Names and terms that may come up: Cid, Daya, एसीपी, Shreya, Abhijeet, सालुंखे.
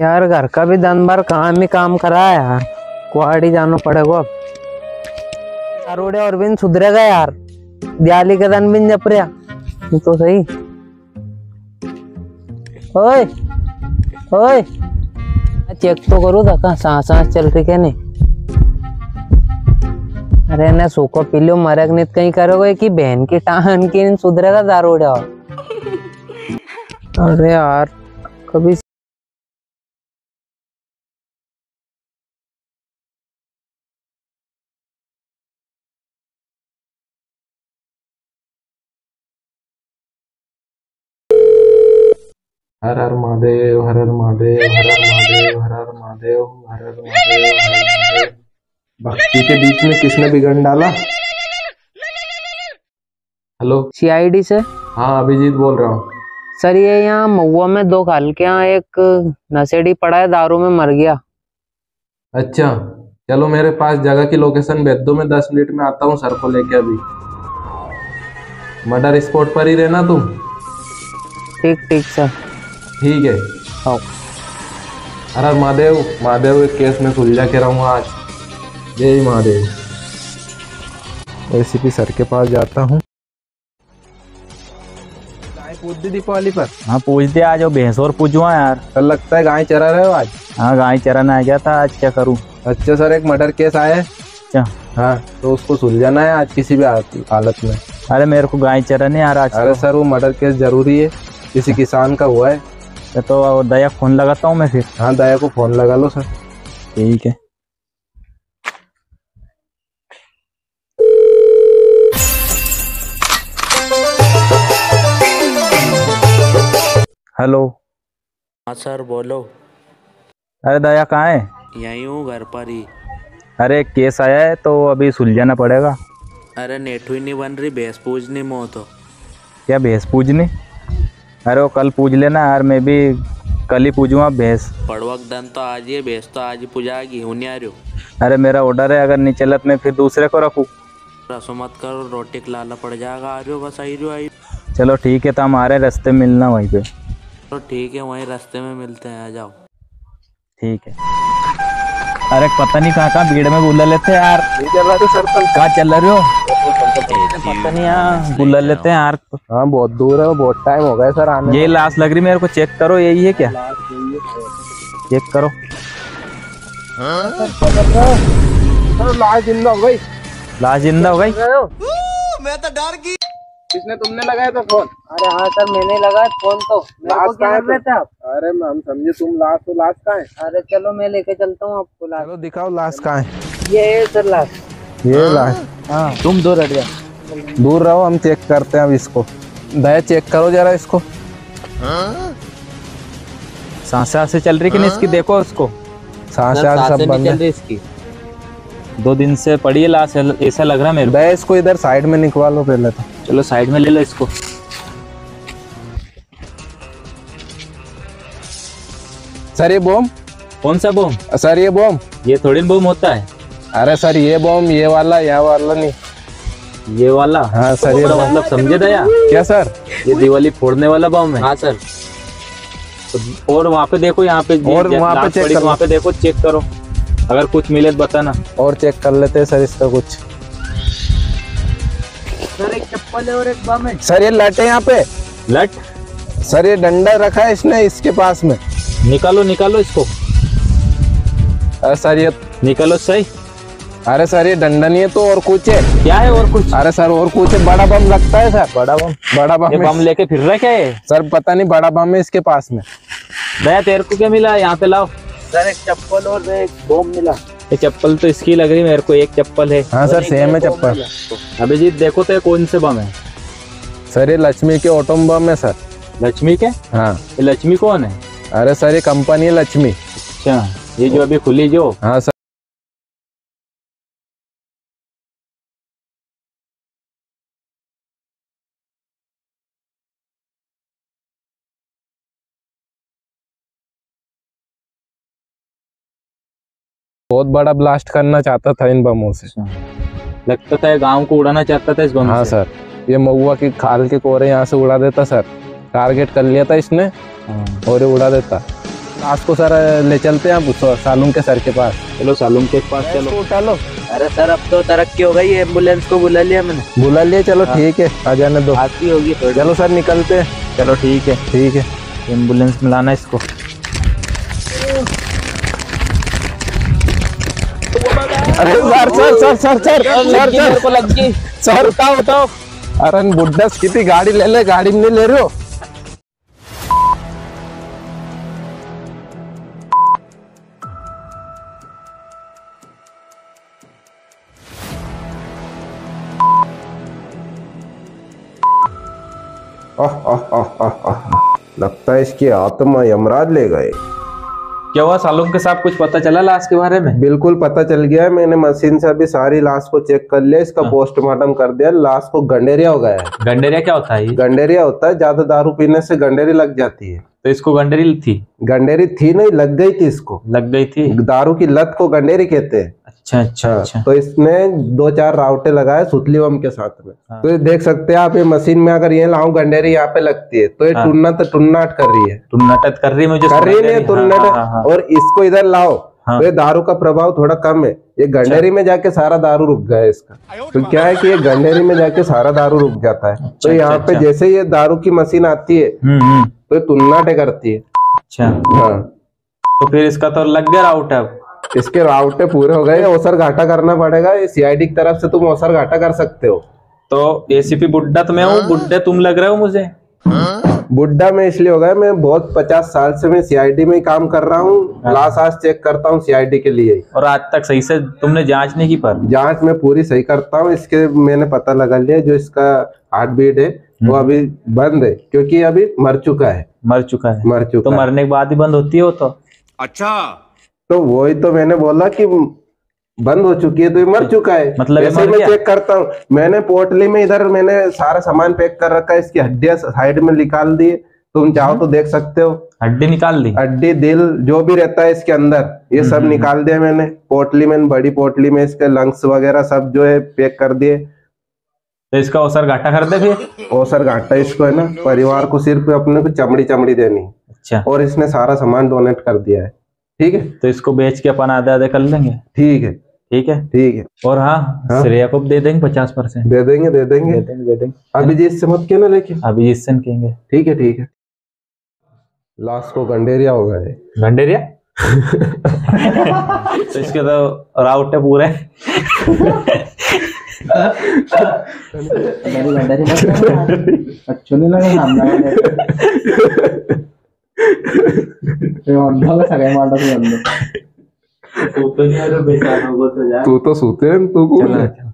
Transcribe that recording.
यार घर का भी दिन भर काम ही काम करा है यार, कुहाड़ी जाना पड़ेगा अब। दारूडे और बिन सुधरेगा यार, दियाली के दिन बिन जपरिया तो सही। ओए ओए चेक तो करो धक्का सांस सांस चल रही है नहीं। अरे ना सोको पी लो मरक नित कहीं करोगे कि बहन की टाहन की सुधरेगा दारूडे और। अरे यार कभी हर हर महादेव हर हर महादेव हर हर महादेव हर हर महादेव हर हर महादेव। भक्ति के बीच में किसने बिगड़ डाला? हेलो सीआईडी से। हाँ अभिजीत बोल रहा हूँ सर। ये यहाँ महुआ में दो खाल के यहाँ एक नशेड़ी पड़ा है, दारू में मर गया। अच्छा चलो मेरे पास जगह की लोकेशन भेज दो, मैं 10 मिनट में आता हूँ सर को लेके। अभी मर्डर स्पॉट पर ही रहना तुम। ठीक ठीक सर ठीक है। हर हर महादेव महादेव। एक केस में सुलझा के रहूँगा आज। जय महादेव। एसीपी सर के पास जाता हूँ। गाय पूज दी दीपावली पर? हाँ पूज दिया, आज वो भैंस और पूजवा यार। सर लगता है गाय चरा रहे हो आज? हाँ गाय चराने आ गया था आज, क्या करूँ। अच्छा सर एक मर्डर केस आया है। अच्छा हाँ तो उसको सुलझाना है आज किसी भी हालत में। अरे मेरे को गाय चराने यार आज। अरे सर वो मर्डर केस जरूरी है, किसी किसान का हुआ है। तो दया फोन लगाता हूँ मैं फिर। हाँ दया को फोन लगा लो सर। ठीक है। हेलो हाँ सर बोलो। अरे दया कहाँ है? यहीं हूँ घर पर ही। अरे केस आया है तो अभी सुलझाना पड़ेगा। अरे नेठुई नहीं बन रही, भैंस पूजनी मो। तो क्या भैंस पूजनी? अरे वो कल पूज लेना यार, मैं भी कल ही पूजूँगा भैंस। पड़वक दन तो आज ही, भैंस तो आज ही पूजाएगी हुनियारो। अरे मेरा ऑर्डर है, अगर नहीं चला तो मैं फिर दूसरे को रखूँ। रसो मत करो, रोटी खिलाना पड़ जाएगा। आ रहे बस, आई। चलो ठीक है तो हम आ रहे, रास्ते में मिलना वहीं पे। तो ठीक है वहीं रास्ते में मिलते हैं, आ जाओ। ठीक है। अरे पता नहीं कहाँ कहाँ भीड़ में बुला लेते हैं यार। कहाँ चल रहे हो? पता नहीं यार बुला लेते हैं यार। हाँ बहुत दूर है, बहुत टाइम हो गया सर आने। ये लाश लग रही मेरे को, चेक करो यही है क्या? चेक करो। हाँ लाश जिंदा हो गई। लाश जिंदा हो गई? मैं तो डर गई। किसने, तुमने लगाया था फोन? अरे हाँ सर मैंने लगाया फोन। तो लाश कहाँ था? अरे हम समझे तुम लाश हो, लाश कहाँ है? अरे चलो मैं लेके चलता हूँ आपको। लाश दिखाओ, लाश कहाँ है? ये सर लाश, ये लाश। हाँ तुम दूर हट गया, दूर रहो, हम चेक करते हैं अब इसको। दया चेक करो जरा इसको। सांसें चल रही कि नहीं इसकी? देखो उसको, सांसें सब बंद चल रही इसकी। 2 दिन से पड़ी है लाश, ऐसा लग रहा मेरे। दया इसको इधर साइड में निकवालो पहले तो। चलो साइड में ले लो इसको। सर ये बम? कौन सा बम? सर ये बम? ये थोड़ी बम होता है। अरे सर ये बम, ये वाला, यह वाला नहीं, ये वाला। हाँ सर ये मतलब समझे दया? क्या सर? ये दिवाली फोड़ने वाला बम है। हाँ सर। तो और वहाँ पे देखो, यहाँ पे और वहाँ पे चेक, वहाँ पे देखो, चेक करो, अगर कुछ मिले तो बताना। और चेक कर लेते हैं सर इसका कुछ। सर एक चप्पल है और एक बम है। सर ये लट है यहाँ पे, लट। सर ये डंडा रखा है इसने इसके पास में। निकालो निकालो इसको। अरे सर ये निकालो सही। अरे सर ये डंडन है तो और कुछ है? क्या है और कुछ? अरे सर और कुछ है, बड़ा बम लगता है सर। बड़ा बम? बड़ा बम? ये बम लेके फिर रहा क्या है सर? पता नहीं, बड़ा बम है इसके पास में। दया तेरे को क्या मिला? यहाँ पे लाओ। सर एक चप्पल और एक बम मिला। ये चप्पल तो इसकी लग रही मेरे को, एक चप्पल है। हाँ सर सेम है चप्पल। अभिजीत देखो तो कौन से बम है? सर ये लक्ष्मी के ऑटो बम है सर। लक्ष्मी के? हाँ। लक्ष्मी कौन है? अरे सर ये कंपनी है लक्ष्मी। अच्छा ये जो अभी खुली जो? हाँ सर। बहुत बड़ा ब्लास्ट करना चाहता था इन बमों से, लगता था गांव को उड़ाना चाहता था इस बम से। हाँ सर ये महुआ की खाल के कोरे यहाँ से उड़ा देता सर, टारगेट कर लिया था इसने और ये उड़ा देता। लास्ट को सर ले चलते हैं हम सालुंखे सर के पास। चलो सालुंखे के पास चलो, उठा लो। अरे सर अब तो तरक्की हो गई है, एम्बुलेंस को बुला लिया मैंने। बुला लिया, चलो ठीक है, आ जाने दो, आती होगी। चलो सर निकलते हैं। चलो ठीक है, ठीक है, एम्बुलेंस में लाना इसको। अरे sir sir sir sir sir sir को लग गई सर, उठाओ उठाओ। अरे बुड्ढा कितनी गाड़ी ले ले, गाड़ी नहीं ले रहे हो। लगता है इसकी आत्मा यमराज ले गए। क्या हुआ सालुंखे साहब, कुछ पता चला लाश के बारे में? बिल्कुल पता चल गया है, मैंने मशीन से अभी सारी लाश को चेक कर लिया, इसका पोस्टमार्टम कर दिया। लाश को गंडेरिया हो गया है। गंडेरिया क्या होता है? गंडेरिया होता है, ज्यादा दारू पीने से गंडेरी लग जाती है। तो इसको गंडेरी थी? गंडेरी थी नहीं, लग गई थी, इसको लग गई थी। दारू की लत को गंडेरी कहते हैं। अच्छा अच्छा अच्छा। तो इसने 2-4 रावटे लगाए सुतली बम के साथ में। तो ये देख सकते हैं आप, ये मशीन में अगर ये लाऊं गंडेरी यहाँ पे लगती है, तो ये टुन्नाट कर रही है। टुन्नाट कर रही है, मुझे कर रही है टुन्नाट। और इसको इधर लाओ तो ये दारू का प्रभाव थोड़ा कम है, ये गंडेरी में जाके सारा दारू रुक गया है इसका। तो क्या है कि ये गंडेरी में जाके सारा दारू रुक जाता है। तो यहाँ पे जैसे ये दारू की मशीन आती है तो ये टुन्नाटे करती है। अच्छा हाँ, तो फिर इसका तो लग गया राउट। अब इसके राउटे पूरे हो गए, ओसर घाटा करना पड़ेगा। सीआईडी की तरफ से तुम ओसर घाटा कर सकते हो। तो एसीपी बुड्ढा तो मैं हूँ, बुड्ढे तुम लग रहे हो मुझे। बुड्ढा मैं इसलिए हो गया, मैं बहुत 50 साल से मैं सीआईडी में काम कर रहा हूँ, लाश चेक करता हूँ सीआईडी के लिए। और आज तक सही से तुमने जांच नहीं की? पर जांच मैं पूरी सही करता हूँ। इसके मैंने पता लगा लिया, जो इसका हार्ट बीट है वो अभी बंद है, क्योंकि अभी मर चुका है। मर चुका है? मर चुका। तो मरने के बाद ही बंद होती है वो तो? अच्छा, तो वही तो मैंने बोला कि बंद हो चुकी है, तो ये मर चुका है। मतलब ऐसे मैं चेक करता हूँ। मैंने पोटली में इधर मैंने सारा सामान पैक कर रखा है, इसकी हड्डियां साइड में निकाल दी, तुम चाहो तो देख सकते हो। हड्डी निकाल दी? हड्डी, दिल, जो भी रहता है इसके अंदर, ये सब निकाल दिया मैंने पोटली में, बड़ी पोटली में। इसके लंग्स वगैरह सब जो है पैक कर दिए। तो इसका ओसर घाटा कर दे फिर? ओसर घाटा इसको है ना, परिवार को सिर्फ अपने को चमड़ी चमड़ी देनी। अच्छा। और इसने सारा सामान डोनेट कर दिया है। ठीक है, तो इसको बेच के अपन आधा आधा कर लेंगे। ठीक है ठीक है ठीक है। और हाँ, श्रेया को दे देंगे 50%। दे देंगे दे देंगे दे देंगे दे देंगे। अभिजीत से मत कहना, लेकिन अभिजीत से कहेंगे। ठीक है ठीक है। लास्ट को गंडेरिया हो गया है। गंडेरिया? तो इसके तो राउट है पूरे। अच्छा नहीं लगा तू तो सूते हैं, तू को